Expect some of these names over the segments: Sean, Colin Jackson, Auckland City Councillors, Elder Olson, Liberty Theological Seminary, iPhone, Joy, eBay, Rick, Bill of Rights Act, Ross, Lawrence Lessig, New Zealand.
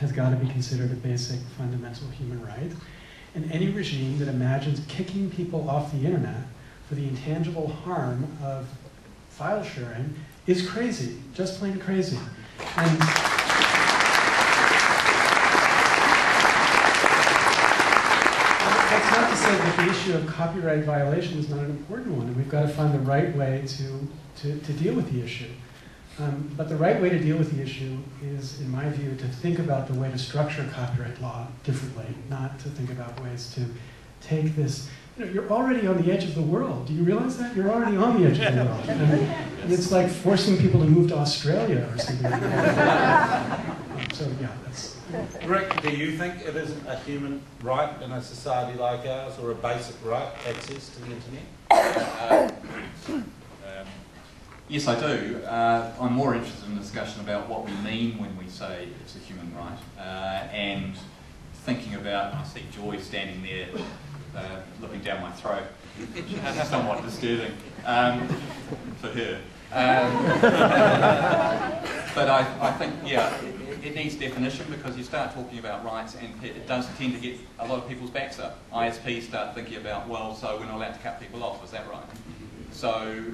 has got to be considered a basic fundamental human right. And any regime that imagines kicking people off the internet for the intangible harm of file sharing is crazy, just plain crazy. And that's not to say that the issue of copyright violation is not an important one, and we've got to find the right way to deal with the issue. But the right way to deal with the issue is, in my view, to think about the way to structure copyright law differently, not to think about ways to take this. You know, you're already on the edge of the world. Do you realize that? You're already on the edge of the world. And it's like forcing people to move to Australia or something like that. So, yeah, that's... Rick, do you think it isn't a human right in a society like ours, or a basic right, access to the internet? Yes, I do. I'm more interested in a discussion about what we mean when we say it's a human right, and thinking about, I see Joy standing there looking down my throat, which is somewhat disturbing for her. But I think, yeah, it needs definition, because you start talking about rights and it does tend to get a lot of people's backs up. ISPs start thinking about, well, so we're not allowed to cut people off, is that right? So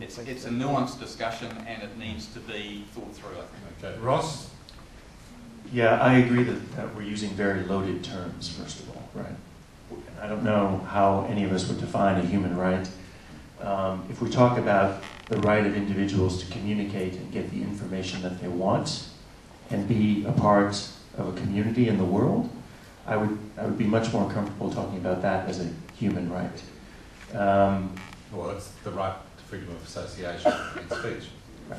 it's a nuanced discussion and it needs to be thought through, I think. Okay. Ross? Yeah, I agree that we're using very loaded terms, first of all, right? I don't know how any of us would define a human right. If we talk about the right of individuals to communicate and get the information that they want and be a part of a community in the world, I would be much more comfortable talking about that as a human right. Well, it's the right to freedom of association and speech. Right.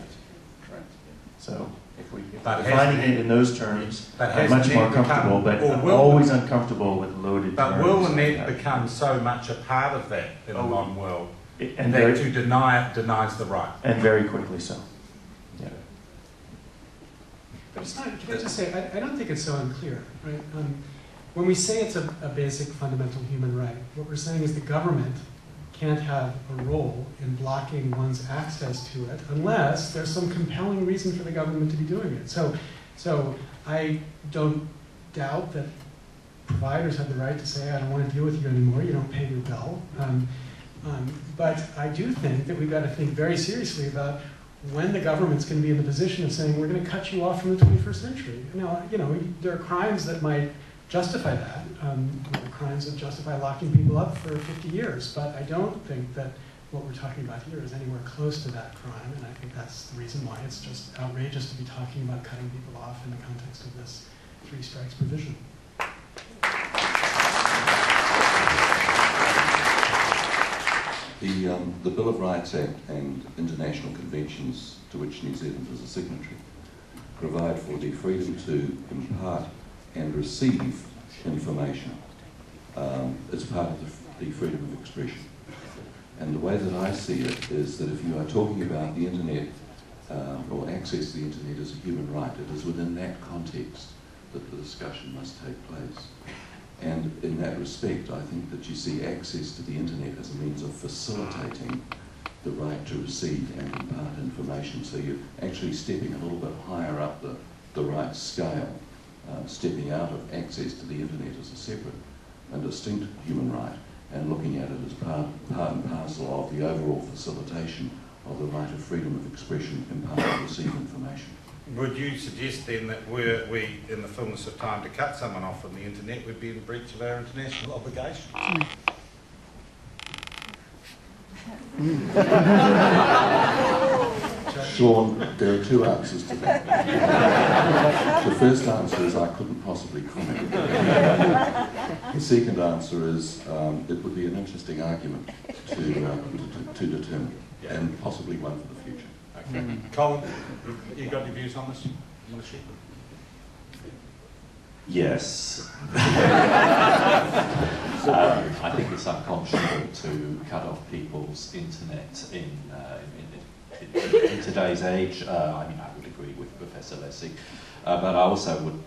Right. So, if we're defining it in those terms, I'm much more comfortable, but I'm always uncomfortable with loaded terms. But will the net become so much a part of that in a modern world that to deny it denies the right? And very quickly so. Yeah. But it's not, can I just say, I don't think it's so unclear, right? When we say it's a basic fundamental human right, what we're saying is the government can't have a role in blocking one's access to it unless there's some compelling reason for the government to be doing it. So I don't doubt that providers have the right to say, I don't want to deal with you anymore, you don't pay your bill. But I do think that we've got to think very seriously about when the government's going to be in the position of saying, we're going to cut you off from the 21st century. Now, you know, there are crimes that might justify that. The crimes that justify locking people up for 50 years, but I don't think that what we're talking about here is anywhere close to that crime, and I think that's the reason why it's just outrageous to be talking about cutting people off in the context of this 3 strikes provision. The Bill of Rights Act and international conventions to which New Zealand is a signatory provide for the freedom to impart and receive information as part of the freedom of expression. And the way that I see it is that if you are talking about the internet or access to the internet as a human right, it is within that context that the discussion must take place. And in that respect, I think that you see access to the internet as a means of facilitating the right to receive and impart information. So you're actually stepping a little bit higher up the right scale. Stepping out of access to the internet as a separate and distinct human right and looking at it as part and parcel of the overall facilitation of the right of freedom of expression and power to receive information. Would you suggest then that were we in the fullness of time to cut someone off from the internet, we'd be in breach of our international obligations? Sean, there are 2 answers to that. The first answer is I couldn't possibly comment. The second answer is it would be an interesting argument to determine, and possibly one for the future. Okay. Mm-hmm. Colin, you got any views on this? Yes. I think it's unconscionable to cut off people's internet in today's age. I mean, I would agree with Professor Lessig, but I also would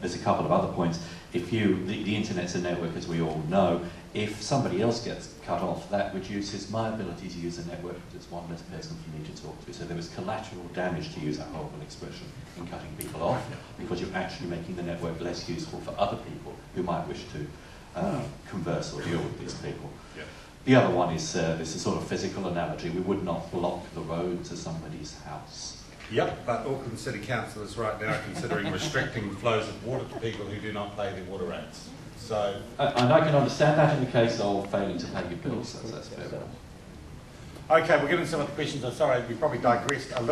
there's a couple of other points. If the internet's a network, as we all know. If somebody else gets cut off, that reduces my ability to use a network because it's one less person for me to talk to. So there was collateral damage, to use that horrible expression, in cutting people off, because you're actually making the network less useful for other people who might wish to converse or deal with these people. Yeah. The other one is this is sort of physical analogy. We would not block the road to somebody's house. Yep, but Auckland City Councillors right now are considering restricting flows of water to people who do not pay their water rates. So, and I can understand that in the case of failing to pay your bills. That's fair. Okay, we're getting some of the questions. I'm sorry, we probably digressed a little.